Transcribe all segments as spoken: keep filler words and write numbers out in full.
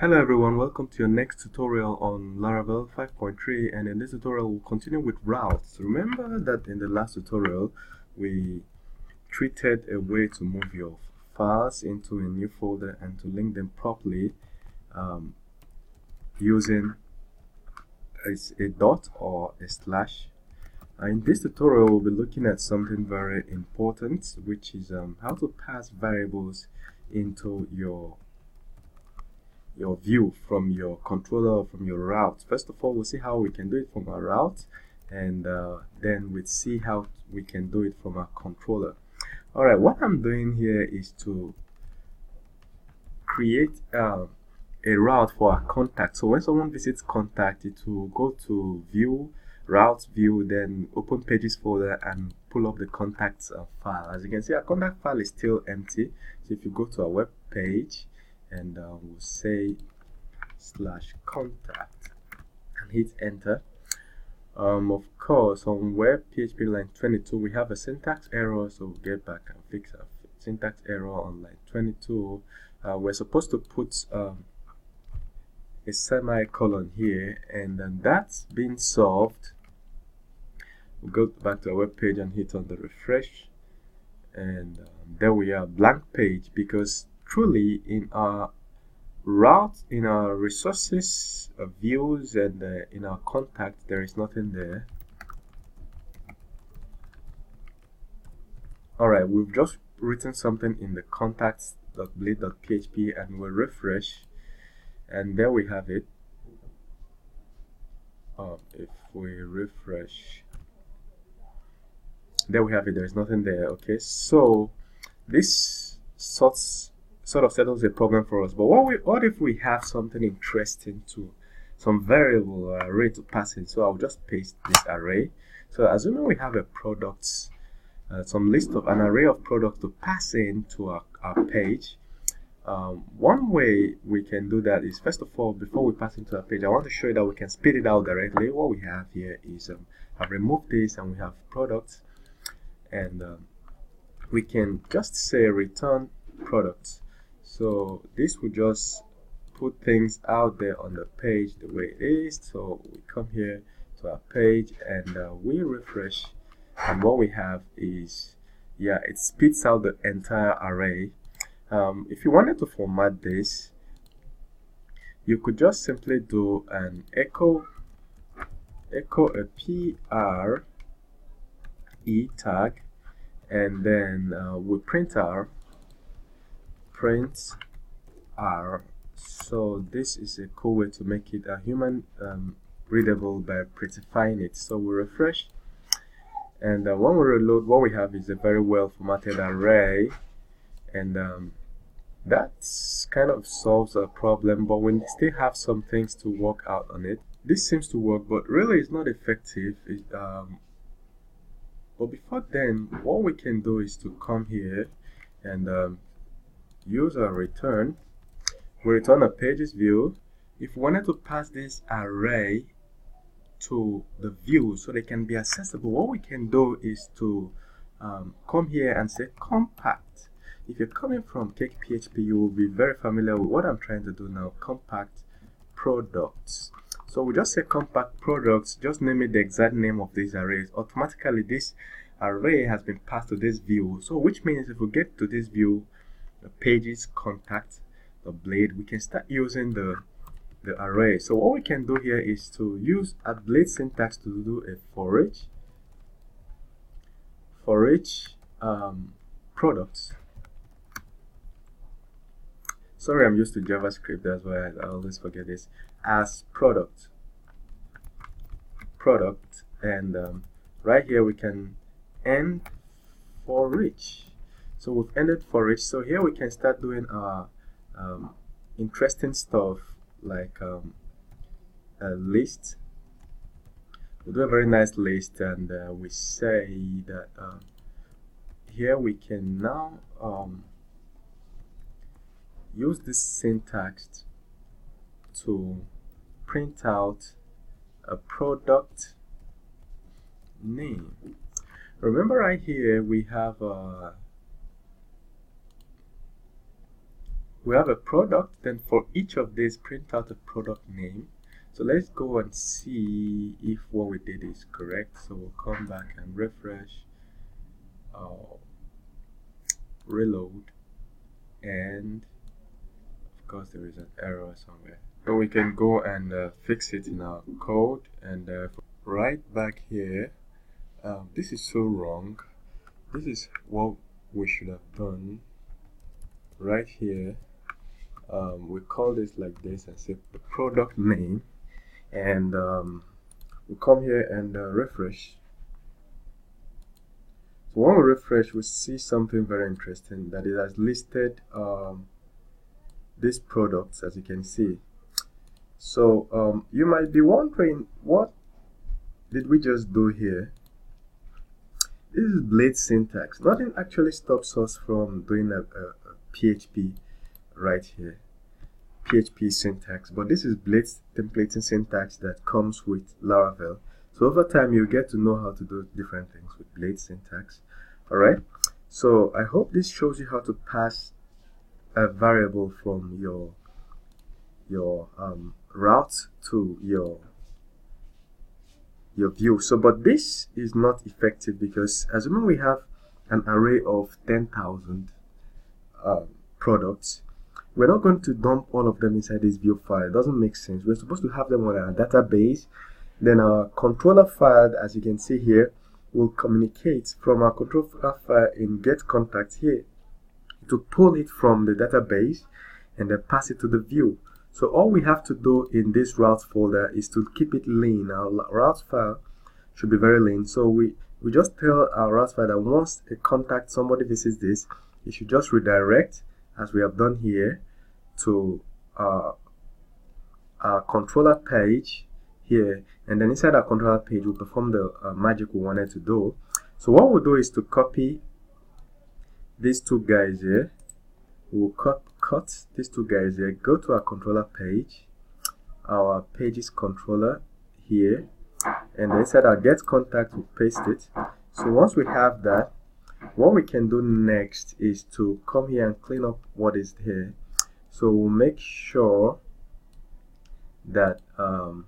Hello everyone, welcome to your next tutorial on Laravel five point three, and in this tutorial we'll continue with routes. Remember that in the last tutorial we treated a way to move your files into a new folder and to link them properly um, using a, a dot or a slash. In this tutorial we'll be looking at something very important, which is um, how to pass variables into your your view from your controller or from your route. First of all, we'll see how we can do it from our route, and uh, then we'll see how we can do it from our controller. Alright, what I'm doing here is to create uh, a route for our contact. So when someone visits contact, it will go to view, route view, then open pages folder and pull up the contacts uh, file. As you can see, our contact file is still empty. So if you go to our web page, and uh, we'll say slash contact and hit enter. Um, of course, on web P H P line twenty-two, we have a syntax error, so we'll get back and fix our syntax error on line twenty-two. Uh, we're supposed to put um, a semicolon here, and then that's been solved. We'll go back to our web page and hit on the refresh, and um, there we are, blank page, because truly in our route, in our resources, uh, views, and uh, in our contact, there is nothing there. Alright, we've just written something in the contacts.blade.php and we'll refresh, and there we have it. Oh, if we refresh, there we have it, there is nothing there. Okay, so this sorts sort of settles a problem for us. But what we what if we have something interesting, to some variable or array to pass in? So I'll just paste this array. So assuming we have a products, uh, some list of an array of products to pass in to our, our page. Um, one way we can do that is, first of all, before we pass into our page, I want to show you that we can spit it out directly. What we have here is um, I've removed this and we have products, and um, we can just say return products. So this will just put things out there on the page the way it is. So we come here to our page and uh, we refresh, and what we have is, yeah, it spits out the entire array. Um, if you wanted to format this, you could just simply do an echo, echo a pre tag, and then uh, we print our print R. So this is a cool way to make it a human um, readable by prettifying it. So we refresh, and uh, when we reload, what we have is a very well formatted array, and um, that kind of solves our problem, but we still have some things to work out on it. This seems to work, but really it's not effective. It, um, but before then, what we can do is to come here and um, use our return. We return a pages view. If we wanted to pass this array to the view so they can be accessible, what we can do is to um, come here and say compact. If you're coming from Cake P H P, you will be very familiar with what I'm trying to do now, compact products. So we just say compact products, just name it the exact name of these arrays. Automatically this array has been passed to this view, so which means if we get to this view, the pages, contact, the blade, we can start using the the array. So what we can do here is to use a blade syntax to do a for each for each um, products. Sorry, I'm used to JavaScript, that's why I always forget this. As product, product, and um, right here we can end for each. So we've ended for each. So here we can start doing our um, interesting stuff, like um, a list. We'll do a very nice list, and uh, we say that uh, here we can now um, use this syntax to print out a product name. Remember, right here we have a uh, we have a product, then for each of these print out a product name. So let's go and see if what we did is correct. So we'll come back and refresh, uh, reload, and of course there is an error somewhere. So we can go and uh, fix it in our code. And uh, right back here, um, this is so wrong. This is what we should have done right here. Um, we call this like this and say the product name, and um, we come here and uh, refresh. So when we refresh, we see something very interesting, that it has listed um, these products, as you can see. So um, you might be wondering, what did we just do here? This is Blade syntax. Nothing actually stops us from doing a, a, a P H P right here, P H P syntax, but this is Blade's templating syntax that comes with Laravel. So over time you get to know how to do different things with Blade syntax. Alright, so I hope this shows you how to pass a variable from your your um, route to your your view. So but this is not effective, because assuming we have an array of ten thousand um, products, we're not going to dump all of them inside this view file. It doesn't make sense. We're supposed to have them on our database. Then our controller file, as you can see here, will communicate from our controller file in get contact here to pull it from the database and then pass it to the view. So all we have to do in this routes folder is to keep it lean. Our routes file should be very lean. So we, we just tell our routes file that once a contact, somebody visits this, it should just redirect, as we have done here, to uh, our controller page here, and then inside our controller page we'll perform the uh, magic we wanted to do. So what we'll do is to copy these two guys here. We'll cut, cut these two guys here, go to our controller page, our pages controller here, and then inside our get contact we'll paste it. So once we have that, what we can do next is to come here and clean up what is here. So we'll make sure that um,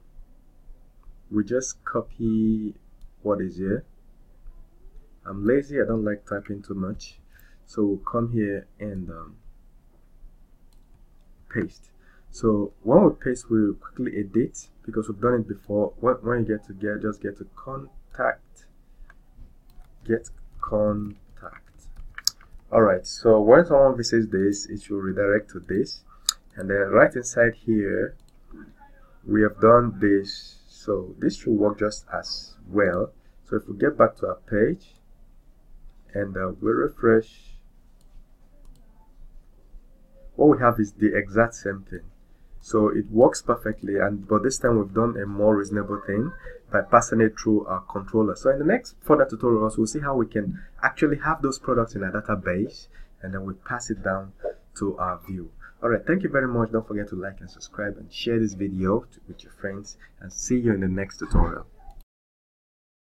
we just copy what is here. I'm lazy, I don't like typing too much. So we'll come here and um, paste. So when we paste, we'll quickly edit, because we've done it before. When, when you get to get, just get to contact, get contact. Alright, so when someone visits this, it should redirect to this, and then right inside here we have done this, so this should work just as well. So if we get back to our page and uh, we refresh, what we have is the exact same thing. So it works perfectly, and but this time we've done a more reasonable thing by passing it through our controller. So in the next further tutorials, we'll see how we can actually have those products in our database, and then we pass it down to our view. Alright, thank you very much. Don't forget to like and subscribe and share this video with your friends, and see you in the next tutorial.